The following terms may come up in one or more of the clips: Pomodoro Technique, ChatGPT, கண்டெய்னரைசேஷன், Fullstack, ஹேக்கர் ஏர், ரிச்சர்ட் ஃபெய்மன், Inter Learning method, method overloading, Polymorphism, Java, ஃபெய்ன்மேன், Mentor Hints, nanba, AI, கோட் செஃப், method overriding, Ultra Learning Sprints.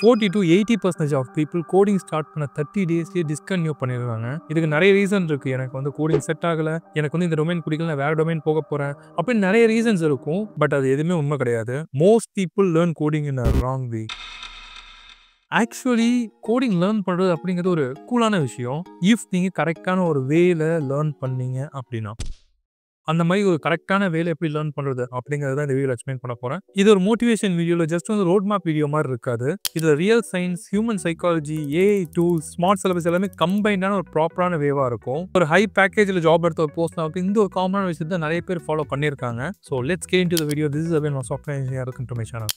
40 to 80% of people coding start பண்ண 30 days discontinue பண்ணிடுறாங்க. இதுக்கு நிறைய ரீசன் இருக்கு. எனக்கு வந்து கோடிங் செட் ஆகல, எனக்கு வந்து இந்த டொமைன் பிடிக்கல, நான் வேற டொமைன் போக போறேன் அப்படின்னு நிறைய ரீசன்ஸ் இருக்கும். பட் அது எதுவுமே உண்மை கிடையாது. Most people learn coding in a wrong way. Actually coding learn பண்ணுறது அப்படிங்கிறது ஒரு கூலான விஷயம். இஃப் நீங்கள் கரெக்டான ஒரு வேல லேர்ன் பண்ணீங்க அப்படின்னா, அந்த மாதிரி ஒரு கரெக்டான வேலை எப்படி லேர்ன் பண்ணுறது அப்படிங்கிறது தான் இந்த வீடியோவில் எக்ஸ்பிளைன் பண்ண போகிறேன். இது ஒரு மோட்டிவேஷன் வீடியோவில் ஜஸ்ட் வந்து ரோட் மேப் வீடியோ மாதிரி இருக்காது. இதில் real science, human psychology, AI tool, smart syllabus எல்லாமே கம்பைண்டான ஒரு ப்ராப்பரான வேவாக இருக்கும். ஒரு ஹை பேக்கேஜில் ஜாப் எடுத்த ஒரு போஸ்ட் அப்படி இந்த ஒரு காமனான விஷயத்தை தான் நிறைய பேர் ஃபாலோ பண்ணியிருக்காங்க. So let's get into the video. This is again software engineer into my channel.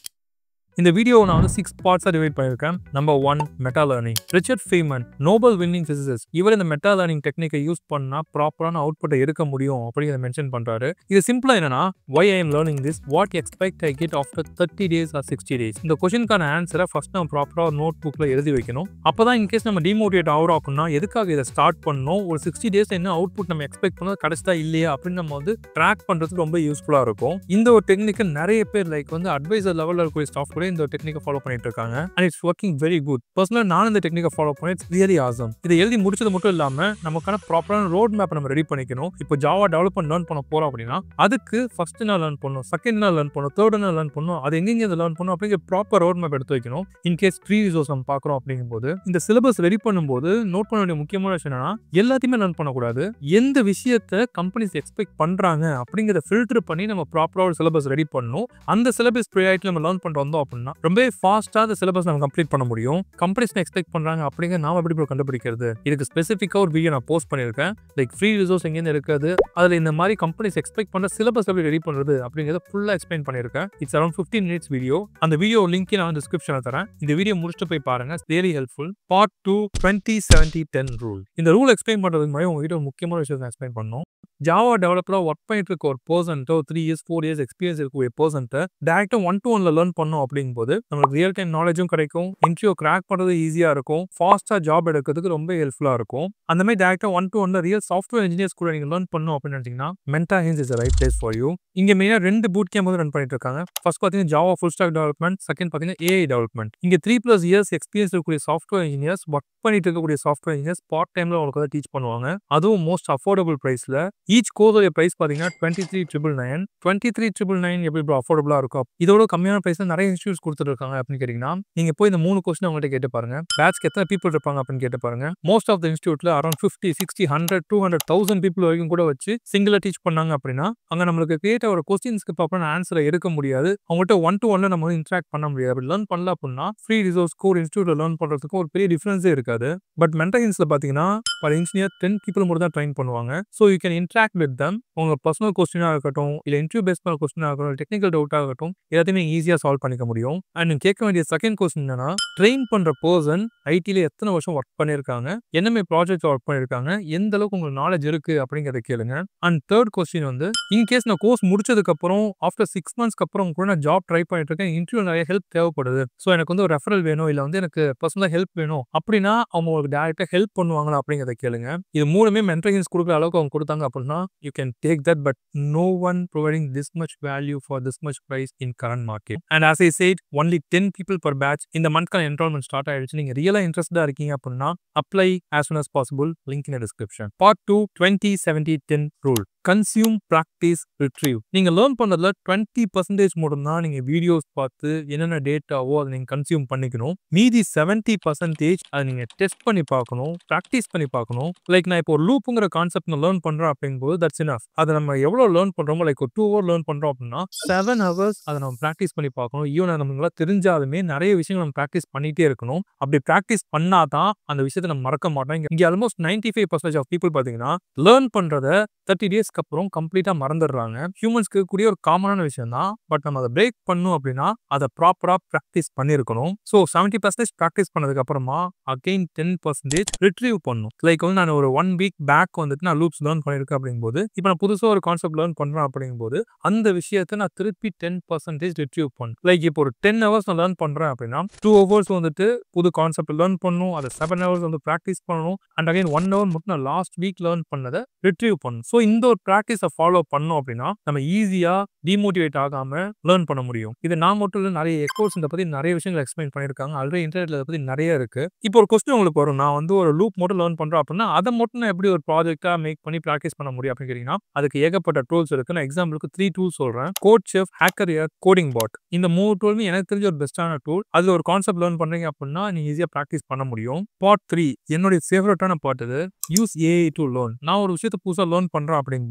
இந்த வீடியோவை நான் வந்து 6 பார்ட்ஸாக டிவைட் பண்ணியிருக்கேன். Number 1, meta learning. ரிச்சர்ட் ஃபெய்மன், Nobel winning physicist, இவர் இந்த மெட்டா லேர்னிங் டெக்னிக்கை யூஸ் பண்ணால் ப்ராப்பரான அவுட்புட்டை எடுக்க முடியும் அப்படிங்கிறத மென்ஷன் பண்ணுறாரு. இது சிம்பிளாக என்னன்னா, why I am learning this, what expect I get after 30 days or 60 days. இந்த கொஷனுக்கான ஆன்சரை ஃபர்ஸ்ட் நம்ம ப்ராப்பராக நோட் புக்கில் எழுதி வைக்கணும். அப்போ தான் இன்கேஸ் நம்ம டிமோட்டிவேட் ஆகிறோம் அப்படின்னா, எதுக்காக இதை ஸ்டார்ட் பண்ணணும், ஒரு 60 days என்ன அவுட்புட் நம்ம எக்ஸ்பெக்ட் பண்ணது கிடைச்சதா இல்லையா அப்படின்னு நம்ம வந்து ட்ராக் பண்ணுறது ரொம்ப யூஸ்ஃபுல்லாக இருக்கும். இந்த ஒரு டெக்னிக்கு நிறைய பேர் லைக் வந்து அட்வைசர் லெவலில் இருக்கிற ஸ்டாஃப் கூட இந்த டெக்னிக்கை ஃபாலோ பண்ணிட்டு இருக்காங்க. And it's working very good. பர்சனலாக நான் இந்த டெக்னிக்கை ஃபாலோ பண்ணேன். It's really awesome. இதை எழுதி முடிச்சது மட்டும் இல்லாமல் நமக்கான ப்ராப்பரான ரோட் மேப் நம்ம ரெடி பண்ணிக்கணும். இப்போ ஜாவா டெவலப்மெண்ட் லேர்ன் பண்ண போகிறோம் அப்படின்னா, அதுக்கு ஃபர்ஸ்ட் நாள் லேர்ன் பண்ணணும், செகண்ட் நாள் லேர்ன் பண்ணணும், தேர்ட் நாள் லேர்ன் பண்ணணும், அது எங்கெங்க இதை லேர்ன் பண்ணணும் அப்படிங்கிற ப்ராப்பர் ரோட் மேப் எடுத்து வைக்கணும். இன்கேஸ் ஃப்ரீ ரிசோர்ஸ் நம்ம பார்க்குறோம் அப்படிங்கும்போது, இந்த சிலபஸ் ரெடி பண்ணும்போது நோட் பண்ண வேண்டிய முக்கியமான விஷயம் என்னன்னா, எல்லாத்தையுமே லேர்ன் பண்ணக்கூடாது. எந்த விஷயத்தை கம்பெனிஸ் எக்ஸ்பெக்ட் பண்ணுறாங்க அப்படிங்கிறத ஃபில்டர் பண்ணி நம்ம ப்ராப்பராக சிலபஸ் ரெடி பண்ணணும். அந்த சிலபஸ் ப்ரியாரிட்டி நம்ம லேர்ன் பண்ணிட்டு வந்தோம் அப்படின்னா ரொம்ப ஃபாஸ்ட்டாக அந்த சிலபஸ் நம்ம கம்ப்ளீட் பண்ண முடியும். கம்பெனிஸ் எக்ஸ்பெக்ட் பண்ணுறாங்க அப்படிங்கிற நாம எப்படி கண்டுபிடிக்கிறது, இதுக்கு ஸ்பெசிஃபிக்காக ஒரு வீடியோ நான் போஸ்ட் பண்ணியிருக்கேன். லைக் ஃப்ரீ ரிசோர்ஸ் எங்கேருந்து இருக்காது, அதில் இந்த மாதிரி கம்பெனிஸ் எக்ஸ்பெக்ட் பண்ணுற சிலபஸ் எப்படி ரெடி பண்ணுறது அப்படிங்கிறத ஃபுல்லாக எக்ஸ்பிளைன் பண்ணியிருக்கேன். It's around 15 minutes video. அந்த வீடியோ லிங்க் நான் டிஸ்கிரிப்ஷனில் தரேன். இந்த வீடியோ முடிச்சுட்டு போய் பாருங்க. Very helpful. Part 2, 20-70-10 rule. இந்த ரூல் எக்ஸ்பிளைன் பண்ணுறதுக்கு மாதிரி உங்கள் வீடியோ முக்கியமான விஷயத்தை எக்ஸ்பிளைன் பண்ணணும். ஜாவா டெவலப்பராக ஒர்க் பண்ணிட்டு இருக்க ஒரு பர்சன்ட்டோ, 3 years 4 years எக்ஸ்பீரியன்ஸ் இருக்கக்கூடிய பர்சன்ட்டை டேரெக்டாக 1-to-1 லேர்ன் பண்ணோம் அப்படிங்கும்போது நம்மளுக்கு ரியல் டைம் நாலேஜும் கிடைக்கும், இன்டர்வியூ கிராக் பண்ணுறது ஈஸியாக இருக்கும், ஃபாஸ்ட்டாக ஜாப் எடுக்கிறதுக்கு ரொம்ப ஹெல்ப்ஃபுல்லாக இருக்கும். அந்த மாதிரி டேரெக்டாக 1-to-1 ரியல் சாஃப்ட்வேர் இன்ஜினியர்ஸ் கூட நீங்கள் லேர்ன் பண்ணணும் அப்படின்னு நினச்சிங்கன்னா, mentor hints is right place for you. இங்கே மெயினாக 2 பூட் கேம்ப் வந்து ரன் பண்ணிட்டு இருக்காங்க. ஃபர்ஸ்ட் பார்த்தீங்கன்னா Java full stack development, second பார்த்தீங்கன்னா ஏஐ டெவலப்மெண்ட். இங்கே 3+ years எக்ஸ்பீரியன்ஸ் இருக்கக்கூடிய சாஃப்ட்வேர் இன்ஜினியர்ஸ், ஒர்க் பண்ணிட்டு இருக்கக்கூடிய சாஃப்ட்வேர் இன்ஜினியர்ஸ் பார்ட் டைமில் உங்களுக்கு வந்து டீச் பண்ணுவாங்க. அதுவும் மோஸ்ட் அஃபோர்டபுள் ப்ரைஸில். ஈச் கோர்ஸோடைய ப்ரைஸ் பார்த்தீங்கன்னா 23,999. 23,999 எப்படி அஃபோர்டபுளாக இருக்கும்? இதோட கம்மியான ப்ரைஸில் நிறைய இன்ஸ்டியூட்ஸ் கொடுத்துருக்காங்க அப்படின்னு கேட்டிங்கன்னா, நீங்கள் போய் இந்த 3 கொஸ்டின் அவங்கள்ட்ட கேட்டு பாருங்க. பேட்ச்க்கு எத்தனை பீப்புள் இருப்பாங்க அப்படின்னு கேட்டு பாருங்க. மோஸ்ட் ஆஃப் த இன்ஸ்டியூட்டில் அரௌண்ட் 50, 60, 100, 200,000 பீப்புள் வரைக்கும் கூட வச்சு சிங்கிளாக டீச் பண்ணாங்க அப்படின்னா, அங்கே நம்மளுக்கு கிரியேட் ஆகிற கொஸ்டின்ஸ்க்கு அப்புறம் ஆன்சரை எடுக்க முடியாது. அவங்கள்ட்ட 1-to-1 நம்ம வந்து இன்ட்ராக்ட் பண்ண முடியாது. அப்படி லேர்ன் பண்ணல அப்படின்னா ஃப்ரீ ரிசோர்ஸ்க்கு ஒரு இன்ஸ்டியூட்டில் லேர்ன் பண்ணுறதுக்கு ஒரு பெரிய டிஃப்ரென்ஸே இருக்காது. பட் மென்டார் ஹிண்ட்ஸில் பார்த்தீங்கன்னா பர் இன்ஜினியர் 10 people மட்டும் தான் ட்ரெயின் பண்ணுவாங்க. So you can interact with them. உங்கள் பர்சனல் கொஸ்டினாக இருக்கட்டும், இல்லை இன்டர்வியூ பேஸ் பண்ண கொஸ்டினாக இருக்கட்டும், டெக்னிக்கல் டவுட்டாக இருக்கட்டும், எல்லாத்தையுமே ஈஸியாக சால்வ் பண்ணிக்க முடியும். அண்ட் கேட்க வேண்டிய செகண்ட் கொஸ்டின் என்னன்னா, ட்ரெயின் பண்ணுற பர்சன் ஐடியில் எத்தனை வருஷம் ஒர்க் பண்ணியிருக்காங்க, என்னமே ப்ராஜெக்ட் ஒர்க் பண்ணியிருக்காங்க, எந்த அளவுக்கு உங்களுக்கு நாலேஜ் இருக்கு அப்படிங்கிறத கேளுங்க. அண்ட் தேர்ட் கொஸ்டின் வந்து, இன்கேஸ் நான் கோர்ஸ் முடிச்சதுக்கப்புறம் ஆஃப்டர் 6 months அப்புறம் கூட நான் ஜாப் ட்ரை பண்ணிட்டு இருக்கேன், இன்டர்வியூ நிறைய ஹெல்ப் தேவைப்படுது, ஸோ எனக்கு வந்து ஒரு ரெஃபரல் வேணும், இல்லை வந்து எனக்கு பர்சனலாக ஹெல்ப் வேணும் அப்படின்னா அவங்களுக்கு டேரெக்டாக ஹெல்ப் பண்ணுவாங்களா அப்படிங்கிறத கேளுங்க. இது 3மே மென்டார் ஹிண்ட்ஸ் கொடுக்குற அளவுக்கு அவங்க கொடுத்தாங்க அப்படின்னா you can take that, but no one providing this much value for this much price in current market. And as I said, only 10 people per batch. In the month enrollment start ஆயிடுச்சு. நீங்க ரியலா இன்ட்ரெஸ்டா இருக்கீங்க அப்படின்னா apply as soon as possible. Link in the description. Part 2, 20-70-10 rule. Consume, practice, retrieve. நீங்கள் learn பண்ணுறதுல 20% மட்டும் தான் நீங்கள் வீடியோஸ் பார்த்து என்னென்ன டேட்டாவோ அதை நீங்கள் கன்சியூம் பண்ணிக்கணும். மீதி 70% அதை நீங்கள் டெஸ்ட் பண்ணி பார்க்கணும், ப்ராக்டிஸ் பண்ணி பார்க்கணும். லைக் நான் இப்போ ஒரு லூப்புங்கிற கான்செப்ட் நான் லேர்ன் பண்ணுறேன் அப்படிங்கும்போது தட்ஸ் இனஃப். அதை நம்ம எவ்வளோ லேர்ன் பண்ணுறோமோ, லைக் ஒரு 2 hours லேர்ன் பண்ணுறோம் அப்படின்னா 7 hours அதை நம்ம ப்ராக்டிஸ் பண்ணி பார்க்கணும். ஈவன் நம்மளால தெரிஞ்சாலுமே நிறைய விஷயங்கள் நம்ம ப்ராக்டிஸ் பண்ணிகிட்டே இருக்கணும். அப்படி ப்ராக்டிஸ் பண்ணால் தான் அந்த விஷயத்தை நம்ம மறக்க மாட்டோம். இங்கே ஆல்மோஸ்ட் 95% ஆஃப் பீப்புள் பார்த்தீங்கன்னா லேர்ன் பண்ணுறதை 30 days அப்புறம் கம்ப்ளீட்டா மறந்துடுறாங்க. ஹியூமன்ஸ்க்கு கூடிய ஒரு காமனான விஷயம் தான். பட் நம்ம அதை பிரேக் பண்ணணும் அப்படின்னா அதை ப்ராப்பரா பிராக்டிஸ் பண்ணிருக்கணும். ஸோ 70% பிராக்டிஸ் பண்ணதுக்கு அப்புறமா அகைன் 10% ரிட்ரீவ் பண்ணணும். லைக் வந்து நான் ஒரு 1 week பேக் வந்துட்டு நான் லூப்ஸ் லேர்ன் பண்ணியிருக்கேன் அப்படிங்கும்போது, இப்போ நான் புதுசாக ஒரு கான்செப்ட் லேர்ன் பண்றேன் அப்படிங்கும்போது அந்த விஷயத்த நான் திருப்பி 10% ரிட்ரீவ் பண்ணணும். லைக் இப்போ ஒரு 10 hours நான் லேர்ன் பண்றேன் அப்படின்னா 2 hours வந்துட்டு புது கான்செப்ட் லேர்ன் பண்ணணும், அதை 7 hours வந்து பிராக்டிஸ் பண்ணணும். அண்ட் அகைன் 1 hour மட்டும் நான் லாஸ்ட் வீக் லேர்ன் பண்ணதை ரிட்ரீவ் பண்ணணும். ஸோ இந்த ஒரு practice follow பண்ணோம் அப்படினா நம்ம ஈஸியா டிமோட்டிவேட் ஆகாம லேர்ன் பண்ண முடியும். இது நான் மட்டும் இல்ல நிறைய எக்ஸ்பர்ட்ஸ் இந்த பத்தி நிறைய விஷயங்களை எக்ஸ்பிளைன் பண்ணிருக்காங்க. ஆல்ரெடி இன்டர்நெட்ல இத பத்தி நிறைய இருக்கு. இப்போ ஒரு क्वेश्चन உங்களுக்கு வரும், நான் வந்து ஒரு லூப் மட்டும் லேர்ன் பண்றேன் அப்படினா அத மட்டும் நான் எப்படி ஒரு ப்ராஜெக்ட்டா மேக் பண்ணி பிராக்டீஸ் பண்ண முடியும் அப்படி கேக்குறீங்க. அதுக்கு ஏகப்பட்ட டூல்ஸ் இருக்கு. நான் எக்ஸாம்பிளுக்கு 3 டூல்ஸ் சொல்றேன். கோட் செஃப், ஹேக்கர் ஏர், coding bot. இந்த மூணு டூலுமே எனக்கு தெரிஞ்ச ஒரு பெஸ்டான டூல். அதுல ஒரு கான்செப்ட் லேர்ன் பண்றீங்க அப்படினா நீங்க ஈஸியா பிராக்டீஸ் பண்ண முடியும். பார்ட் 3 என்னோட ஃபேவரட்டான பார்ட் இது. Use AI to learn. நான் ஒரு விஷயத்தை புதுசா லேர்ன் பண்றேன் அப்படிங்கும்போது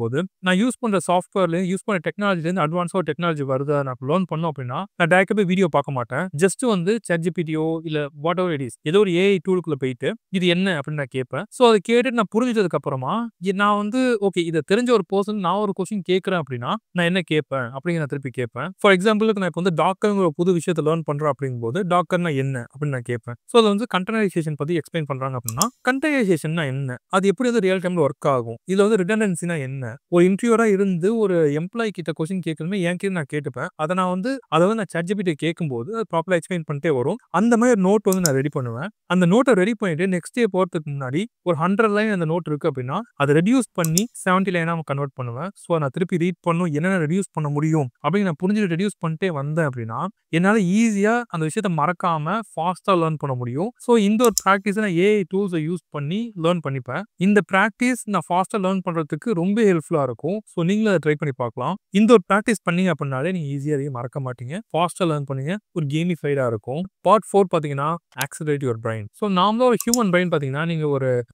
நான் யூஸ் பண்ற சாஃப்ட்வேர்ல யூஸ் பண்ற டெக்னாலஜில இருந்து அட்வான்ஸா டெக்னாலஜி வருதா நான் லேர்ன் பண்ணோம் அப்படின்னா நான் டைரக்டா போய் வீடியோ பார்க்க மாட்டேன். ஜஸ்ட் வந்து ChatGPTயோ இல்ல வாட் எவர் இட் இஸ் ஏதோ ஒரு AI டூலுக்குள்ள போயிட்டு இது என்ன அப்படின்னு நான் கேட்பேன். ஸோ அதை கேட்டுட்டு நான் புரிஞ்சிட்டதுக்கு அப்புறமா நான் வந்து ஓகே இதை தெரிஞ்ச ஒரு பர்சன் நான் ஒரு கொஸ்டின் கேட்கறேன் அப்படின்னா நான் என்ன கேட்பேன் அப்படிங்கிற நான் திருப்பி கேட்பேன். ஃபார் எக்ஸாம்பிளுக்கு நான் இப்போ வந்து டாக்கர்ங்கிற புது விஷயத்தை லேர்ன் பண்றேன் அப்படிங்கும்போது டாக்கர்னா என்ன அப்படின்னு நான் கேட்பேன். ஸோ அதை வந்து கண்டெய்னரைசேஷன் பத்தி எக்ஸ்பிளைன் பண்றாங்க அப்படின்னா கண்டெய்னரைசேஷன்னா என்ன, அது எப்படி வந்து ரியல் டைம்ல ஒர்க் ஆகும், இதுல வந்து ரிடண்டன்சினா என்ன, ஒரு இன்டர்வியூரா இருந்து ஒரு எம்ப்ளாயி கிட்ட கொஸ்டின் கேட்கணுமே என் கிட்ட நான் கேட்டுப்பேன். அதை நான் வந்து நான் ChatGPT கேட்கும்போது அது ப்ராப்பரா எக்ஸ்பிளைன் பண்ணிட்டே வரும். அந்த மாதிரி ஒரு நோட் வந்து நான் ரெடி பண்ணுவேன். அந்த நோட்டை ரெடி பண்ணிட்டு நெக்ஸ்ட் டே போறதுக்கு முன்னாடி ஒரு 100 லைன் அந்த நோட் இருக்கு அப்படின்னா அதை ரெடியூஸ் பண்ணி 70 லைனா கன்வெர்ட் பண்ணுவேன். ஸோ நான் திருப்பி ரீட் பண்ணும் என்னென்ன ரெடியூஸ் பண்ண முடியும் அப்படின்னு நான் புரிஞ்சுட்டு ரெடியூஸ் பண்ணிட்டே வந்தேன் அப்படின்னா என்னால் ஈஸியா அந்த விஷயத்த மறக்காம ஃபாஸ்டா லேர்ன் பண்ண முடியும். ஸோ இந்த ஒரு ப்ராக்டிஸ் நான் AI டூல்ஸை யூஸ் பண்ணி லேர்ன் பண்ணிப்பேன். இந்த ப்ராக்டிஸ் நான் ஃபாஸ்டா லேர்ன் பண்றதுக்கு ரொம்ப ஹெல்ப்ஃபுல்லா இருக்கும். ஸோ நீங்களும் அதை ட்ரை பண்ணி பார்க்கலாம். இந்த ஒரு ப்ராக்டிஸ் பண்ணீங்க அப்படின்னாலே நீங்க ஈஸியாக மறக்க மாட்டீங்க. ஃபாஸ்டா லேர்ன் பண்ணீங்க, ஒரு கேமிஃபைடா இருக்கும். பார்ட் 4 பாத்தீங்கன்னா ஆக்சலரேட் யுவர் பிரைன். ஸோ நாம ஒரு ஹியூமன் பிரைன் பாத்தீங்கன்னா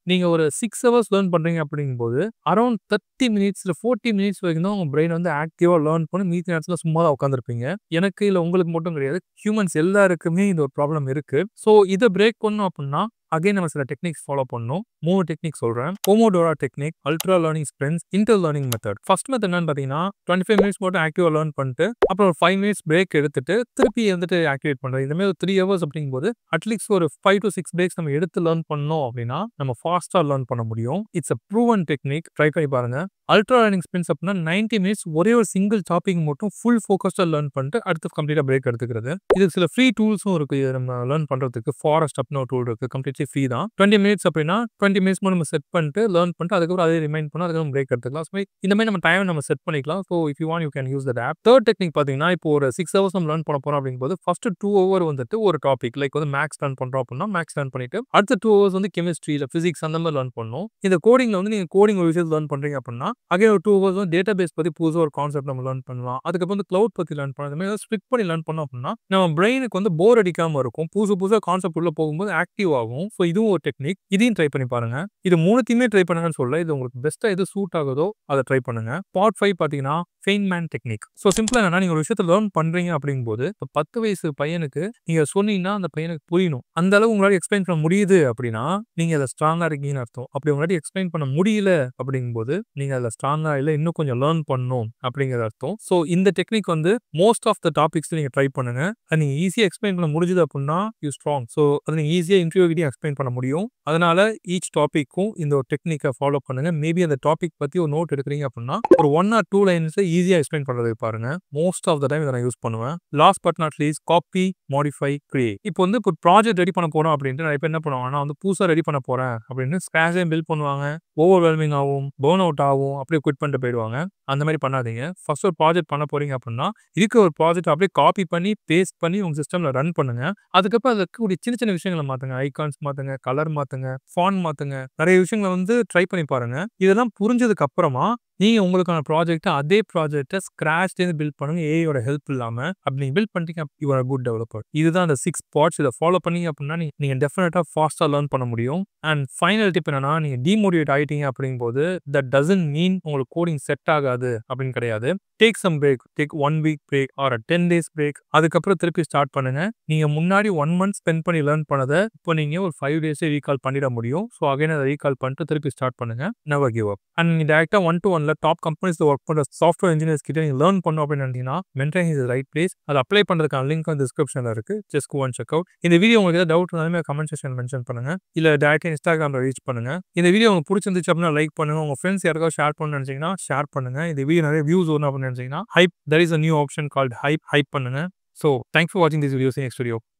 நீங்க ஒரு 6 hours லேர்ன் பண்றீங்க அப்படிங்கும் போது அரௌண்ட் 30 minutes to 40 minutes வரைக்கும் தான் உங்க பிரைன் வந்து ஆக்டிவா லேர்ன் பண்ணி மீதி நேரத்துல சும்மா தான் உட்காந்துருப்பீங்க. எனக்கு இல்ல உங்களுக்கு மட்டும் கிடையாது, ஹியூமன்ஸ் எல்லாருக்குமே இந்த ஒரு ப்ராப்ளம் இருக்கு. ஸோ இதை பிரேக் பண்ணோம் அப்படின்னா அகைன் நம்ம சில டெக்னிக்ஸ் ஃபாலோ பண்ணணும். 3 டெக்னிக் சொல்றேன். Pomodoro Technique, Ultra Learning Sprints, Inter Learning method. First method என்னன்னு பாத்தீங்கன்னா 25 minutes மட்டும் ஆக்டிவா லேர்ன் பண்ணிட்டு அப்புறம் ஒரு 5 minutes பிரேக் எடுத்துட்டு திருப்பி வந்துட்டு ஆக்டிவேட் பண்றது. இந்த மாதிரி ஒரு 3 hours அப்படிங்கும்போது அட்லீஸ்ட் ஒரு 5 to 6 பிரேக்ஸ் நம்ம எடுத்து லேர்ன் பண்ணோம் அப்படின்னா நம்ம ஃபாஸ்டா லேர்ன் பண்ண முடியும். It's a proven technique, try பண்ணி பாருங்க. அல்ட்ரா லேர்னிங் ஸ்பிரிண்ட்ஸ் அப்படின்னா 90 minutes ஒரே ஒரு சிங்கிள் டாபிக் மட்டும் ஃபுல் ஃபோக்கஸ்டா லேர்ன் பண்ணிட்டு அடுத்து கம்ப்ளீட்டா பிரேக் எடுத்துக்கிறது. இதுக்கு சில ஃப்ரீ டூல்ஸும் இருக்கு நம்ம லேர்ன் பண்றதுக்கு. ஃபாரஸ்ட் அப்படின்னு ஒரு டூல் இருக்கு, கம்ப்ளீட்லி ஃப்ரீ தான். 20 minutes அப்படின்னா 20 minutes மட்டும் நம்ம செட் பண்ணிட்டு லேர்ன் பண்ணிட்டு அதுக்கப்புறம் அதே ரிமைண்ட் பண்ணி அதுக்கப்புறம் பிரேக் எடுத்துக்கலாம். ஸோ இந்த மாதிரி நம்ம டைம் நம்ம செட் பண்ணிக்கலாம். So if you want you can use that app. Third technique பாத்தீங்கன்னா இப்போ ஒரு 6 hours நம்ம லேர்ன் பண்ண போறோம் அப்படிங்கும்போது ஃபர்ஸ்ட் 2 hours வந்துட்டு ஒரு டாபிக் லைக் வந்து மேக்ஸ் லேர்ன் பண்றோம் அப்படின்னா மேக்ஸ் லேர்ன் பண்ணிட்டு அடுத்த 2 hours வந்து கெமிஸ்ட்ரி இல்ல பிசிக்ஸ் அந்த மாதிரி லேர்ன் பண்ணணும். இந்த கோடிங்ல வந்து நீங்க கோடிங் ஒரு விஷயத்தை லேர்ன் பண்றீங்க அப்படின்னா அகைன் ஒரு 2 hours டேட்டா பேஸ் பத்தி புதுசாக ஒரு கான்செப்ட் நம்ம லேர்ன் பண்ணலாம். அதுக்கப்புறம் வந்து கிளவுட் பத்தி லேர்ன் பண்ணலாம். ஸ்பிட் பண்ணி லேர்ன் பண்ணோம் அப்படின்னா நம்ம பிரெயினுக்கு வந்து போர் அடிக்காம இருக்கும். புதுசாக கான்செப்ட் உள்ள போகும்போது ஆக்டிவ் ஆகும். ஸோ இதுவும் ஒரு டெக்னிக், இதையும் ட்ரை பண்ணி பாருங்க. இது 3யுமே ட்ரை பண்ணுங்கன்னு சொல்ல இது உங்களுக்கு பெஸ்ட்டா எது சூட் ஆகுதோ அதை ட்ரை பண்ணுங்க. பார்ட் 5 பாத்தீங்கன்னா ஃபெய்ன்மேன் டெக்னிக். ஸோ சிம்பிளா என்னன்னா நீங்க ஒரு விஷயத்த லேர்ன் பண்றீங்க அப்படிங்கும்போது 10 வயசு பையனுக்கு நீங்க சொன்னீங்கன்னா அந்த பையனுக்கு புரியணும். அந்த அளவு உங்களால எக்ஸ்பிளைன் பண்ண முடியுது அப்படின்னா நீங்க அதை ஸ்ட்ராங்கா இருக்கீங்கன்னு அர்த்தம். அப்படி உங்களால எக்ஸ்பிளைன் பண்ண முடியல அப்படிங்கும்போது நீங்க அதில் ஸ்ட்ராங்கா இல்லை இன்னும் கொஞ்சம் லேர்ன் பண்ணும் அப்படிங்கிற அர்த்தம். ஸோ இந்த டெக்னிக் வந்து மோஸ்ட் ஆஃப் த டாபிக்ஸ் நீங்க ட்ரை பண்ணுங்க. அது நீங்க ஈஸியா எக்ஸ்பிளைன் பண்ண முடிஞ்சது அப்படின்னா யூ ஸ்ட்ராங். ஸோ அது நீங்க ஈஸியா இன்டர்வியூகிட்டையும் எக்ஸ்பிளைன் பண்ண முடியும். அதனால ஈச் டாபிக்கும் இந்த ஒரு டெக்னிக்கை ஃபாலோ பண்ணுங்க. மேபி அந்த டாபிக் பத்தி ஒரு நோட் எடுக்கிறீங்க அப்படின்னா ஒரு 1 or 2 lines ஈஸியா எக்ஸ்பிளைன் பண்றதுக்கு பாருங்க. மோஸ்ட் ஆஃப் த டைம் இதை நான் யூஸ் பண்ணுவேன். Last but not least copy modify create. இப்போ வந்து ஒரு ப்ராஜெக்ட் ரெடி பண்ண போறோம் அப்படின்ட்டு நான் இப்போ என்ன பண்ணுவாங்கன்னா வந்து புதுசாக ரெடி பண்ண போறேன் அப்படின்னு ஸ்கிராச்சே பில்ட் பண்ணுவாங்க. ஓவர்வெல்மிங் ஆகும், பர்ன் அவுட் ஆகும், அப்படியே குவிட் பண்ணிட்டு போயிடுவாங்க. அந்த மாதிரி பண்ணாதீங்க. ஃபர்ஸ்ட் ஒரு ப்ராஜெக்ட் பண்ண போறீங்க அப்படின்னா இதுக்கு ஒரு ப்ராஜெக்ட் அப்படியே காப்பி பண்ணி பேஸ்ட் பண்ணி உங்க சிஸ்டம்ல ரன் பண்ணுங்க. அதுக்கப்புறம் அதுக்கு ஒரு சின்ன சின்ன விஷயங்களை மாத்துங்க, ஐகான்ஸ் மாத்துங்க, கலர் மாத்துங்க, ஃபான்ட் மாத்துங்க, நிறைய விஷயங்களை வந்து ட்ரை பண்ணி பாருங்க. இதெல்லாம் புரிஞ்சதுக்கு அப்புறமா நீங்க உங்களுக்கான ப்ராஜெக்ட் அதே ப்ராஜெக்டை ஸ்கிராச்ல இருந்து பில்ட் பண்ணுங்க, ஏஐயோட ஹெல்ப் இல்லாம. அப்படி நீங்க பில்ட் பண்ணிட்டீங்க யூ ஆர் குட் டெவலப்பர். இதுதான் அந்த 6 parts. இதை ஃபாலோ பண்ணீங்க அப்படின்னா நீங்க டெஃபினட்டா ஃபாஸ்டா லேர்ன் பண்ண முடியும். அண்ட் ஃபைனல் டிப் என்னன்னா நீங்க டிமோட்டிவேட் ஆயிட்டீங்க அப்படிங்கும்போது தட் டசன்ட் மீன் உங்களுக்கு கோடிங் செட் ஆகாது அப்படின்னு கிடையாது. Take some break, take 1 week break or 10 days break. அதுக்கப்புறம் திருப்பி ஸ்டார்ட் பண்ணுங்க. நீங்க முன்னாடி 1 month ஸ்பெண்ட் பண்ணி லேர்ன் பண்ணதை இப்போ நீங்க ஒரு 5 days ரீகால் பண்ணிட முடியும். ஸோ அகைன் அதை ரீகால் பண்ணிட்டு திருப்பி ஸ்டார்ட் பண்ணுங்க. Never give up. அண்ட் நீங்க டைரக்டா 1 to 1ல டாப் கம்பெனிஸ்ல ஒர்க் பண்ற சாஃப்ட்வேர் இன்ஜினியர்ஸ் கிட்ட நீங்க லேர்ன் பண்ணணும் அப்படின்னு நினைச்சீங்கன்னா Mentor Hints ரைட் பிளேஸ். அது அப்ளை பண்றதுக்கான லிங்க் டிஸ்கிரிப்ஷன்ல இருக்கு. Just go and check out. இந்த வீடியோ உங்களுக்கு ஏதாவது டவுட் இருந்தாலுமே கமெண்ட் செக்ஷன் மென்ஷன் பண்ணுங்க, இல்ல டைரக்டா இன்ஸ்டாகிராம்ல ரீச் பண்ணுங்க. இந்த வீடியோ உங்களுக்கு பிடிச்சிருந்துச்சு அப்படின்னா லைக் பண்ணுங்க. உங்க ஃப்ரெண்ட்ஸ் யாருக்காவது ஷேர் பண்ணணும்னு நினைச்சீங்கன்னா ஷேர் பண்ணுங்க. இந்த வீடியோ நிறைய வியூஸ் வரணும் அப்படின்னு நினைச்சீங்கன்னா hype, there is a new option called hype பண்ணுங்க. So thanks for watching this video. See you next video.